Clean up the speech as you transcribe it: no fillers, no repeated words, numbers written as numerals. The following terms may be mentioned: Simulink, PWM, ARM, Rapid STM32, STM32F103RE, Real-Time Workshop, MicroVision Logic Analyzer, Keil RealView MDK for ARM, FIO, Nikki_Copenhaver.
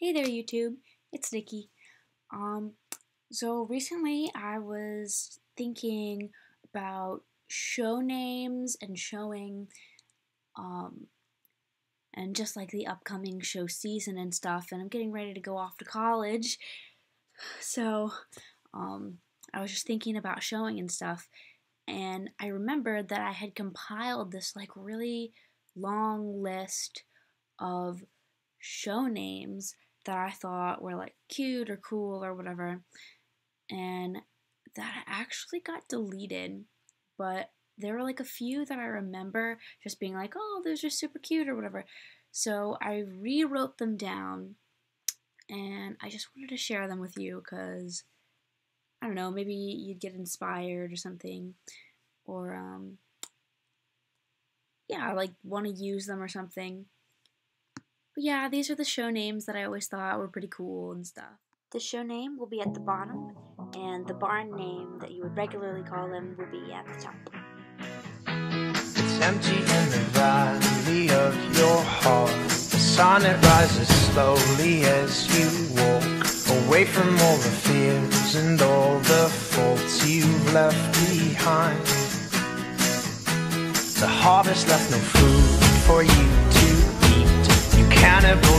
Hey there YouTube, it's Nikki. So recently I was thinking about show names and showing, and just like the upcoming show season and stuff, and I'm getting ready to go off to college. So I was just thinking about showing and stuff, and I remembered that I had compiled this like really long list of show names that I thought were like cute or cool or whatever, and that actually got deleted, but there were like a few that I remember just being like, oh, those are super cute or whatever. So I rewrote them down and I just wanted to share them with you because, I don't know, maybe you'd get inspired or something, or yeah, like want to use them or something. Yeah, these are the show names that I always thought were pretty cool and stuff. The show name will be at the bottom, and the barn name that you would regularly call them will be at the top. It's empty in the valley of your heart. The sun, it rises slowly as you walk away from all the fears and all the faults you've left behind. The harvest left no food for you to eat. Cannibal